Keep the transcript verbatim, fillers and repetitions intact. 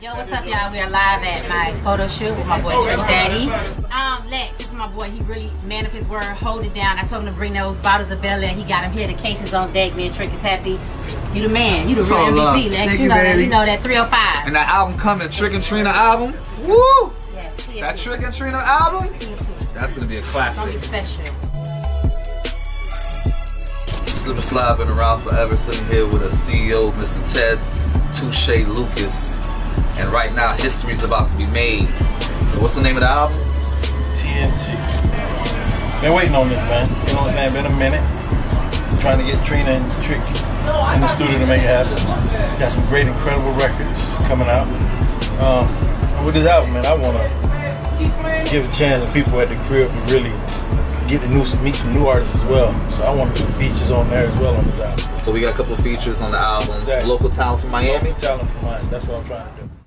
Yo, what's up, y'all? We are live at my photo shoot with my boy Trick Daddy. Um, Lex, this is my boy. He really, man of his word, hold it down. I told him to bring those bottles of Bel-Air. He got them here. The case is on deck. Me and Trick is happy. You the man. You the real M V P, Lex. You know that. You know that three oh five. And that album coming, Trick and Trina album. Woo! Yes, that Trick and Trina album. T N T. That's gonna be a classic. It's gonna be special. Slip N Slide been around forever, sitting here with a C E O, Mister Ted Touche Lucas. And right now, history's about to be made. So what's the name of the album? T N T. Been waiting on this, man. You know what I'm saying? Been a minute. I'm trying to get Trina and Trick in the studio to make it happen. Got some great, incredible records coming out. Um, with this album, man, I want to give a chance to people at the crib to really get the new, meet some new artists as well. So I want to put features on there as well on this album. So we got a couple of features on the album. Exactly. Local talent from Miami? Local talent from Miami. That's what I'm trying to do.